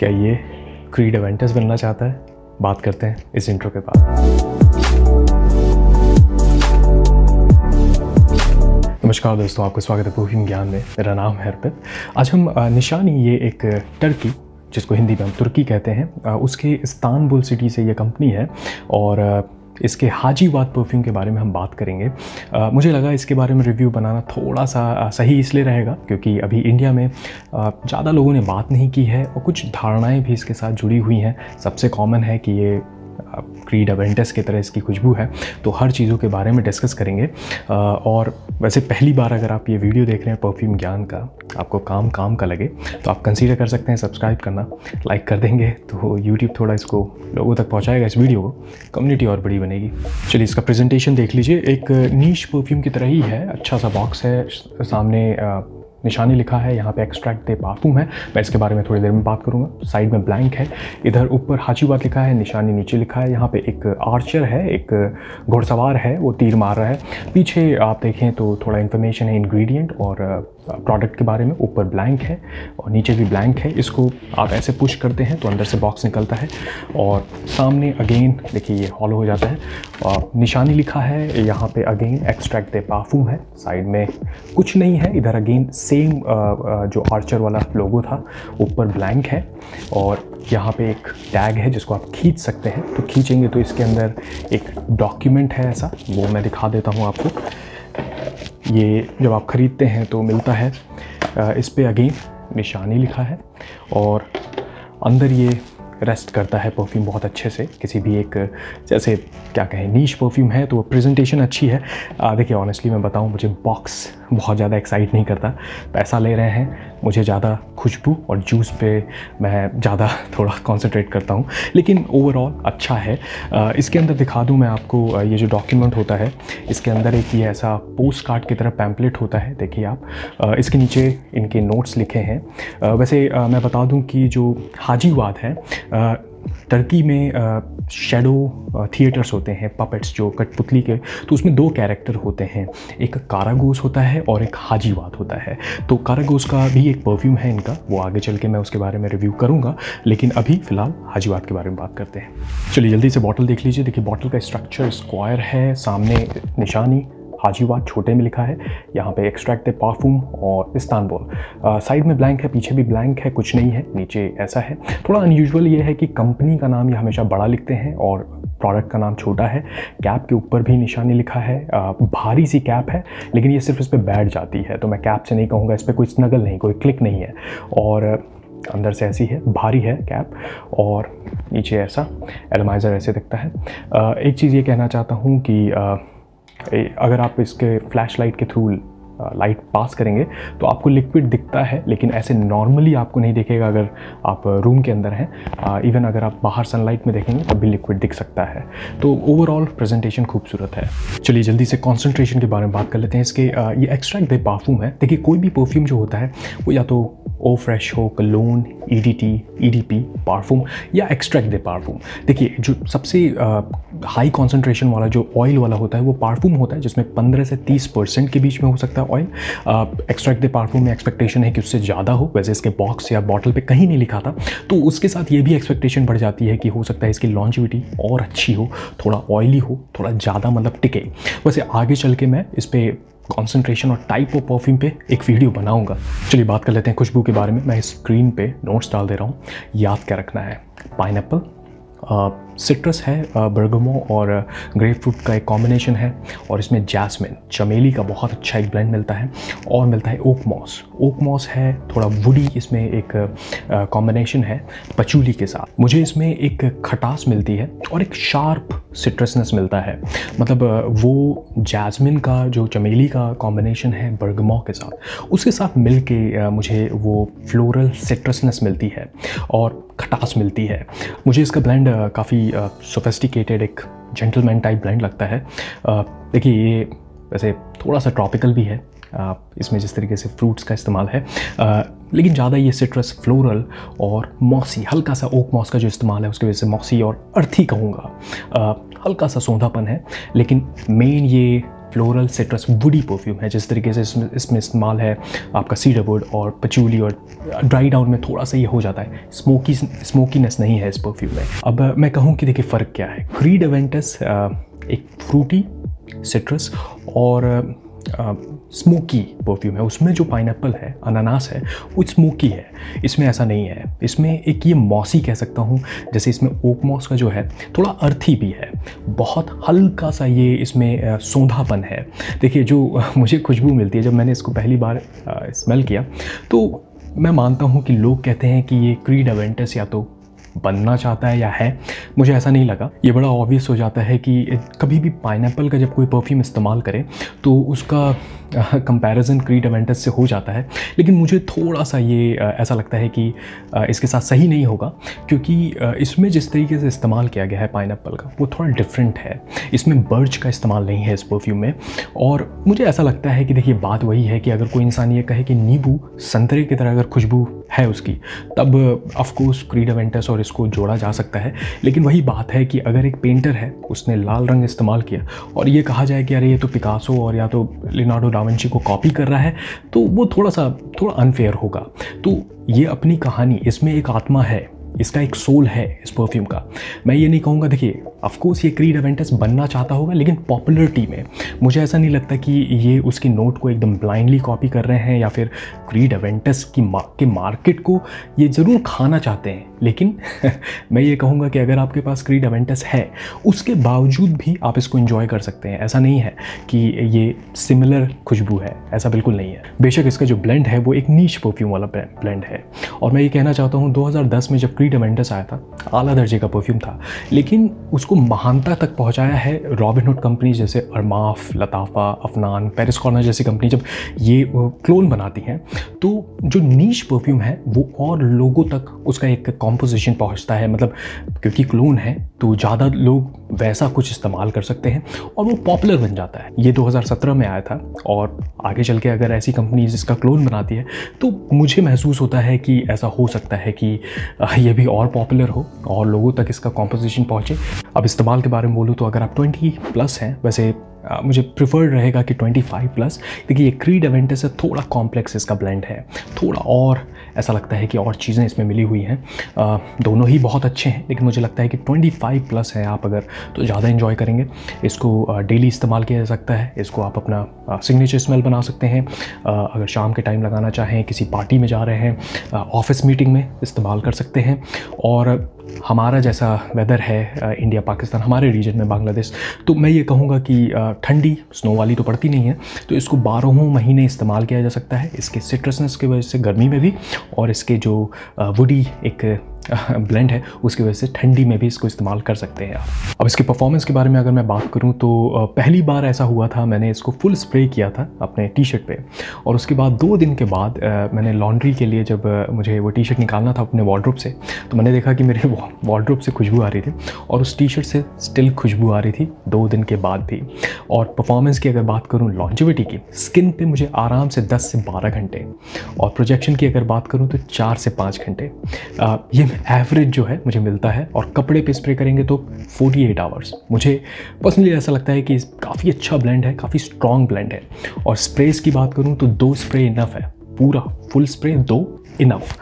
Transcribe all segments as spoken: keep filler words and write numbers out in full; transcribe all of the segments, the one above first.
क्या ये creed Aventus बनना चाहता है? बात करते हैं इस इंट्रो के बाद। नमस्कार दोस्तों, आपका स्वागत है परफ्यूम ज्ञान में। मेरा नाम है अर्पित। आज हम निशानी, ये एक टर्की जिसको हिंदी में हम तुर्की कहते हैं, उसके इस्तांबुल सिटी से ये कंपनी है और इसके हाजीवात परफ्यूम के बारे में हम बात करेंगे। आ, मुझे लगा इसके बारे में रिव्यू बनाना थोड़ा सा आ, सही इसलिए रहेगा क्योंकि अभी इंडिया में ज़्यादा लोगों ने बात नहीं की है और कुछ धारणाएं भी इसके साथ जुड़ी हुई हैं। सबसे कॉमन है कि ये क्रीड एवेंटस की तरह इसकी खुशबू है, तो हर चीज़ों के बारे में डिस्कस करेंगे। आ, और वैसे पहली बार अगर आप ये वीडियो देख रहे हैं परफ्यूम ज्ञान का, आपको काम काम का लगे तो आप कंसीडर कर सकते हैं सब्सक्राइब करना। लाइक कर देंगे तो यूट्यूब थोड़ा इसको लोगों तक पहुंचाएगा, इस वीडियो को कम्युनिटी और बड़ी बनेगी। चलिए इसका प्रेजेंटेशन देख लीजिए। एक नीश परफ्यूम की तरह ही है, अच्छा सा बॉक्स है, सामने आ, निशानी लिखा है, यहाँ पे एक्सट्रैक्ट दे परफ्यूम है। मैं इसके बारे में थोड़ी देर में बात करूँगा। साइड में ब्लैंक है, इधर ऊपर हाजीवात लिखा है, निशानी नीचे लिखा है। यहाँ पे एक आर्चर है, एक घोड़सवार है, वो तीर मार रहा है। पीछे आप देखें तो थोड़ा इन्फॉर्मेशन है इंग्रेडिएंट और प्रोडक्ट के बारे में। ऊपर ब्लैंक है और नीचे भी ब्लैंक है। इसको आप ऐसे पुश करते हैं तो अंदर से बॉक्स निकलता है और सामने अगेन देखिए ये हॉलो हो जाता है और निशानी लिखा है। यहाँ पे अगेन एक्सट्रैक्ट दे परफ्यूम है, साइड में कुछ नहीं है। इधर अगेन सेम जो आर्चर वाला लोगो था, ऊपर ब्लैंक है और यहाँ पे एक टैग है जिसको आप खींच सकते हैं। तो खींचेंगे तो इसके अंदर एक डॉक्यूमेंट है ऐसा, वो मैं दिखा देता हूँ आपको। ये जब आप ख़रीदते हैं तो मिलता है। इस पर अगेन निशानी लिखा है और अंदर ये रेस्ट करता है परफ्यूम बहुत अच्छे से। किसी भी एक जैसे क्या कहें नीश परफ्यूम है तो प्रेजेंटेशन अच्छी है। देखिए ऑनेस्टली मैं बताऊं, मुझे बॉक्स बहुत ज़्यादा एक्साइट नहीं करता। पैसा ले रहे हैं, मुझे ज़्यादा खुशबू और जूस पे मैं ज़्यादा थोड़ा कॉन्सनट्रेट करता हूँ, लेकिन ओवरऑल अच्छा है। आ, इसके अंदर दिखा दूँ मैं आपको, ये जो डॉक्यूमेंट होता है इसके अंदर एक ये ऐसा पोस्ट कार्ड की तरह पैम्पलेट होता है। देखिए आप आ, इसके नीचे इनके नोट्स लिखे हैं। आ, वैसे आ, मैं बता दूँ कि जो हाजीवात है, आ, टर्की में आ, शेडो थिएटर्स होते हैं, पपेट्स जो कठपुतली के, तो उसमें दो कैरेक्टर होते हैं, एक कारागोस होता है और एक हाजीवात होता है। तो कारागोस का भी एक परफ्यूम है इनका, वो आगे चल के मैं उसके बारे में रिव्यू करूँगा, लेकिन अभी फ़िलहाल हाजीवात के बारे में बात करते हैं। चलिए जल्दी से बॉटल देख लीजिए। देखिए बॉटल का स्ट्रक्चर स्क्वायर है, सामने निशानी हाजीवात छोटे में लिखा है, यहाँ पे एक्सट्रैक्ट है परफ्यूम और इस्तांबुल। साइड में ब्लैंक है, पीछे भी ब्लैंक है, कुछ नहीं है। नीचे ऐसा है, थोड़ा अनयूजुअल ये है कि कंपनी का नाम ये हमेशा बड़ा लिखते हैं और प्रोडक्ट का नाम छोटा है। कैप के ऊपर भी निशानी लिखा है, आ, भारी सी कैप है, लेकिन ये सिर्फ इस पर बैठ जाती है तो मैं कैप से नहीं कहूँगा। इस पर कोई स्नगल नहीं, कोई क्लिक नहीं है और अंदर से ऐसी है, भारी है कैप और नीचे ऐसा एलमाइज़र ऐसे दिखता है। आ, एक चीज़ ये कहना चाहता हूँ कि आ, अगर आप इसके फ्लैशलाइट के थ्रू लाइट पास करेंगे तो आपको लिक्विड दिखता है, लेकिन ऐसे नॉर्मली आपको नहीं दिखेगा। अगर आप रूम के अंदर हैं, इवन अगर आप बाहर सनलाइट में देखेंगे तब भी लिक्विड दिख सकता है। तो ओवरऑल प्रेजेंटेशन खूबसूरत है। चलिए जल्दी से कॉन्सेंट्रेशन के बारे में बात कर लेते हैं। इसके आ, ये एक्सट्रैक्ट दे परफ्यूम है। देखिए कोई भी परफ्यूम जो होता है वो या तो ओ फ्रेश हो, cologne, E D T, E D P perfume या एक्सट्रैक्ट दे परफ्यूम। देखिए जो सबसे हाई कॉन्सेंट्रेशन वाला जो ऑयल वाला होता है वो परफ्यूम होता है, जिसमें पंद्रह से तीस परसेंट के बीच में हो सकता है ऑयल। एक्सट्रैक्ट दे परफ्यूम में एक्सपेक्टेशन है कि उससे ज़्यादा हो, वैसे इसके बॉक्स या बॉटल पे कहीं नहीं लिखा था, तो उसके साथ ये भी एक्सपेक्टेशन बढ़ जाती है कि हो सकता है इसकी लॉन्जिविटी और अच्छी हो, थोड़ा ऑयली हो, थोड़ा ज़्यादा मतलब टिके। वैसे आगे चल के मैं इस पर कॉन्सेंट्रेशन और टाइप ऑफ परफ्यूम पे एक वीडियो बनाऊंगा। चलिए बात कर लेते हैं खुशबू के बारे में। मैं स्क्रीन पे नोट्स डाल दे रहा हूँ, याद क्या रखना है। पाइनएप्पल, सिट्रस है, बर्गमो और ग्रेपफ्रूट का एक कॉम्बिनेशन है और इसमें जैस्मिन, चमेली का बहुत अच्छा एक ब्लेंड मिलता है और मिलता है ओक मॉस। ओक मॉस है, थोड़ा वुडी इसमें एक कॉम्बिनेशन है पचूली के साथ। मुझे इसमें एक खटास मिलती है और एक शार्प सिट्रसनेस मिलता है, मतलब वो जैस्मिन का जो चमेली का कॉम्बिनेशन है बर्गमो के साथ, उसके साथ मिल के मुझे वो फ्लोरल सिट्रसनेस मिलती है और खटास मिलती है। मुझे इसका ब्लेंड काफ़ी सोफिस्टिकेटेड एक जेंटलमैन टाइप ब्लेंड लगता है। देखिए ये वैसे थोड़ा सा ट्रॉपिकल भी है, आ, इसमें जिस तरीके से फ्रूट्स का इस्तेमाल है, आ, लेकिन ज़्यादा ये सिट्रस, फ्लोरल और मॉसी, हल्का सा ओक मॉस का जो इस्तेमाल है उसकी वजह से मॉसी और अर्थी कहूँगा। हल्का सा सौंधापन है, लेकिन मेन ये फ्लोरल सिट्रस वुडी परफ्यूम है। जिस तरीके से इसमें इसमें इस्तेमाल है आपका सीडरवुड और पचूली और ड्राई डाउन में थोड़ा सा ये हो जाता है, स्मोकी स्मोकीनेस नहीं है इस परफ्यूम में। अब मैं कहूँ कि देखिए फ़र्क क्या है। क्रीड एवेंटस एक फ्रूटी सिट्रस और स्मोकी परफ्यूम है। उसमें जो पाइनएप्पल है, अनानास है, वो स्मोकी है, इसमें ऐसा नहीं है। इसमें एक ये मॉसी कह सकता हूँ, जैसे इसमें ओक मॉस का जो है थोड़ा अर्थी भी है, बहुत हल्का सा ये इसमें सौंधापन है। देखिए जो मुझे खुशबू मिलती है जब मैंने इसको पहली बार स्मेल किया, तो मैं मानता हूँ कि लोग कहते हैं कि ये क्रीड एवेंटस या तो बनना चाहता है या है, मुझे ऐसा नहीं लगा। ये बड़ा ऑब्वियस हो जाता है कि कभी भी पाइनएप्पल का जब कोई परफ्यूम इस्तेमाल करे तो उसका कंपैरिजन क्रीड एवेंटस से हो जाता है, लेकिन मुझे थोड़ा सा ये आ, ऐसा लगता है कि आ, इसके साथ सही नहीं होगा, क्योंकि आ, इसमें जिस तरीके से इस्तेमाल किया गया है पाइनएप्पल का वो थोड़ा डिफरेंट है। इसमें बर्च का इस्तेमाल नहीं है इस परफ्यूम में। और मुझे ऐसा लगता है कि देखिए बात वही है कि अगर कोई इंसान ये कहे कि नींबू संतरे की तरह अगर खुशबू है उसकी, तब ऑफकोर्स क्रीड एवेंटस और इसको जोड़ा जा सकता है। लेकिन वही बात है कि अगर एक पेंटर है, उसने लाल रंग इस्तेमाल किया और ये कहा जाए कि अरे ये तो पिकासो और या तो लियोनार्डो डाविंची को कॉपी कर रहा है, तो वो थोड़ा सा थोड़ा अनफेयर होगा। तो ये अपनी कहानी, इसमें एक आत्मा है, इसका एक सोल है इस परफ्यूम का। मैं ये नहीं कहूँगा, देखिए ऑफकोर्स ये क्रीड एवेंटस बनना चाहता होगा, लेकिन पॉपुलरिटी में मुझे ऐसा नहीं लगता कि ये उसकी नोट को एकदम ब्लाइंडली कॉपी कर रहे हैं, या फिर क्रीड एवेंटस की के मार्केट को ये ज़रूर खाना चाहते हैं। लेकिन मैं ये कहूँगा कि अगर आपके पास क्रीड एवेंटस है, उसके बावजूद भी आप इसको एंजॉय कर सकते हैं। ऐसा नहीं है कि ये सिमिलर खुशबू है, ऐसा बिल्कुल नहीं है। बेशक इसका जो ब्लेंड है वो एक नीच परफ्यूम वाला ब्लेंड है। और मैं ये कहना चाहता हूँ, दो हज़ार दस में जब क्रीड एवेंटस आया था, आला दर्जे का परफ्यूम था, लेकिन उसको महानता तक पहुँचाया है रॉबिनहुड कंपनी जैसे Armaf, Lattafa, Afnan, Paris Corner जैसी कंपनी जब ये क्लोन बनाती हैं, तो जो नीच परफ्यूम है वो और लोगों तक उसका एक कॉम्पोजिशन पहुंचता है। मतलब क्योंकि क्लोन है तो ज़्यादा लोग वैसा कुछ इस्तेमाल कर सकते हैं और वो पॉपुलर बन जाता है। ये दो हज़ार सत्रह में आया था और आगे चल के अगर ऐसी कंपनीज इसका क्लोन बनाती है तो मुझे महसूस होता है कि ऐसा हो सकता है कि ये भी और पॉपुलर हो और लोगों तक इसका कॉम्पोजिशन पहुँचे। अब इस्तेमाल के बारे में बोलूँ तो अगर आप ट्वेंटी प्लस हैं, वैसे Uh, मुझे प्रिफर्ड रहेगा कि पच्चीस प्लस, देखिए ये क्रीड एवेंटस से थोड़ा कॉम्प्लेक्स इसका ब्लेंड है, थोड़ा और ऐसा लगता है कि और चीज़ें इसमें मिली हुई हैं। uh, दोनों ही बहुत अच्छे हैं, लेकिन मुझे लगता है कि पच्चीस प्लस है आप अगर तो ज़्यादा एंजॉय करेंगे। इसको डेली uh, इस्तेमाल किया जा सकता है, इसको आप अपना सिग्नेचर uh, स्मेल बना सकते हैं। uh, अगर शाम के टाइम लगाना चाहें, किसी पार्टी में जा रहे हैं, ऑफिस uh, मीटिंग में इस्तेमाल कर सकते हैं। और हमारा जैसा वेदर है इंडिया पाकिस्तान, हमारे रीजन में बांग्लादेश, तो मैं ये कहूँगा कि ठंडी स्नो वाली तो पड़ती नहीं है, तो इसको बारहों महीने इस्तेमाल किया जा सकता है। इसके सिट्रसनेस की वजह से गर्मी में भी, और इसके जो वुडी एक ब्लेंड है उसकी वजह से ठंडी में भी इसको इस्तेमाल कर सकते हैं आप। अब इसके परफॉर्मेंस के बारे में अगर मैं बात करूं तो पहली बार ऐसा हुआ था, मैंने इसको फुल स्प्रे किया था अपने टी शर्ट पे, और उसके बाद दो दिन के बाद मैंने लॉन्ड्री के लिए जब मुझे वो टी शर्ट निकालना था अपने वार्डरोब से, तो मैंने देखा कि मेरे वार्डरोब से खुशबू आ रही थी और उस टी शर्ट से स्टिल खुशबू आ रही थी दो दिन के बाद भी। और परफॉर्मेंस की अगर बात करूँ, लॉन्जिविटी की, स्किन पर मुझे आराम से दस से बारह घंटे, और प्रोजेक्शन की अगर बात करूँ तो चार से पाँच घंटे ये एवरेज जो है मुझे मिलता है। और कपड़े पे स्प्रे करेंगे तो अड़तालीस आवर्स। मुझे पर्सनली ऐसा लगता है कि काफ़ी अच्छा ब्लेंड है, काफ़ी स्ट्रॉन्ग ब्लेंड है। और स्प्रेज की बात करूँ तो दो स्प्रे इनफ है, पूरा फुल स्प्रे दो इनफ।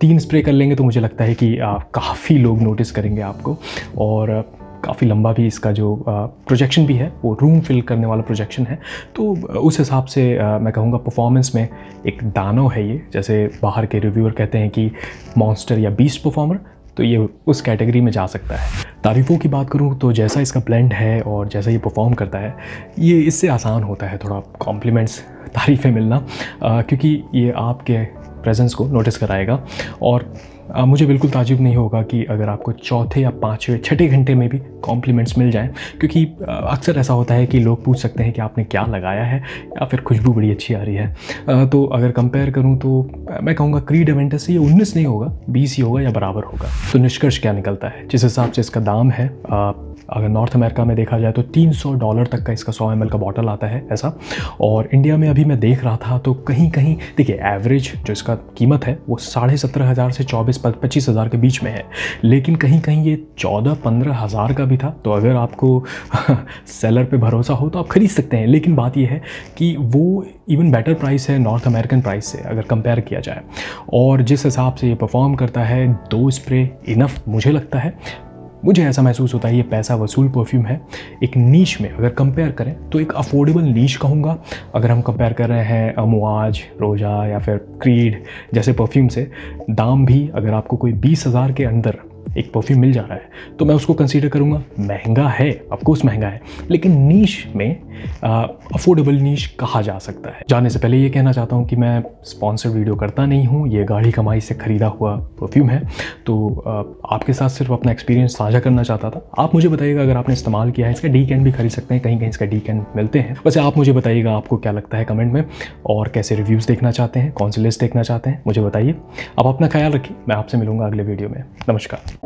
तीन स्प्रे कर लेंगे तो मुझे लगता है कि काफ़ी लोग नोटिस करेंगे आपको। और काफ़ी लंबा भी इसका जो प्रोजेक्शन भी है वो रूम फिल करने वाला प्रोजेक्शन है, तो उस हिसाब से आ, मैं कहूँगा परफॉर्मेंस में एक दानव है ये। जैसे बाहर के रिव्यूअर कहते हैं कि मॉन्स्टर या बीस्ट परफॉर्मर, तो ये उस कैटेगरी में जा सकता है। तारीफ़ों की बात करूँ तो जैसा इसका ब्लेंड है और जैसा ये परफॉर्म करता है, ये इससे आसान होता है थोड़ा कॉम्प्लीमेंट्स, तारीफ़ें मिलना, आ, क्योंकि ये आपके प्रेजेंस को नोटिस कराएगा। और आ, मुझे बिल्कुल ताजुब नहीं होगा कि अगर आपको चौथे या पाँचवें छठे घंटे में भी कॉम्प्लीमेंट्स मिल जाएं, क्योंकि अक्सर ऐसा होता है कि लोग पूछ सकते हैं कि आपने क्या लगाया है या फिर खुशबू बड़ी अच्छी आ रही है। आ, तो अगर कंपेयर करूं तो मैं कहूँगा क्रीड एवेंटस से ये उन्नीस नहीं होगा, बीस ही होगा या बराबर होगा। तो निष्कर्ष क्या निकलता है, जिस हिसाब से इसका दाम है, आ, अगर नॉर्थ अमेरिका में देखा जाए तो तीन सौ डॉलर तक का इसका सौ एम एल का बॉटल आता है ऐसा। और इंडिया में अभी मैं देख रहा था तो कहीं कहीं देखिए एवरेज जो इसका कीमत है वो साढ़े सत्रह हज़ार से चौबीस पच्चीस हज़ार के बीच में है, लेकिन कहीं कहीं ये चौदह पंद्रह हज़ार का भी था। तो अगर आपको सेलर पे भरोसा हो तो आप ख़रीद सकते हैं, लेकिन बात ये है कि वो इवन बेटर प्राइस है नॉर्थ अमेरिकन प्राइस से अगर कंपेयर किया जाए। और जिस हिसाब से ये परफॉर्म करता है दो स्प्रे इनफ मुझे लगता है, मुझे ऐसा महसूस होता है ये पैसा वसूल परफ्यूम है। एक नीच में अगर कंपेयर करें तो एक अफोर्डेबल नीच कहूँगा, अगर हम कंपेयर कर रहे हैं अमवाज, रोजा या फिर क्रीड जैसे परफ्यूम से। दाम भी अगर आपको कोई बीस हज़ार के अंदर एक परफ्यूम मिल जा रहा है तो मैं उसको कंसीडर करूँगा। महंगा है, ऑफकोर्स महंगा है, लेकिन नीश में अफोर्डेबल नीश कहा जा सकता है। जाने से पहले ये कहना चाहता हूँ कि मैं स्पॉन्सर वीडियो करता नहीं हूँ, ये गाढ़ी कमाई से ख़रीदा हुआ परफ्यूम है। तो आ, आपके साथ सिर्फ अपना एक्सपीरियंस साझा करना चाहता था। आप मुझे बताइएगा अगर आपने इस्तेमाल किया है। इसका डी कैन भी खरीद सकते हैं, कहीं कहीं इसका डी कैन मिलते हैं। वैसे आप मुझे बताइएगा आपको क्या लगता है कमेंट में, और कैसे रिव्यूज़ देखना चाहते हैं, कौन सी लिस्ट देखना चाहते हैं मुझे बताइए। आप अपना ख्याल रखिए, मैं आपसे मिलूँगा अगले वीडियो में। नमस्कार।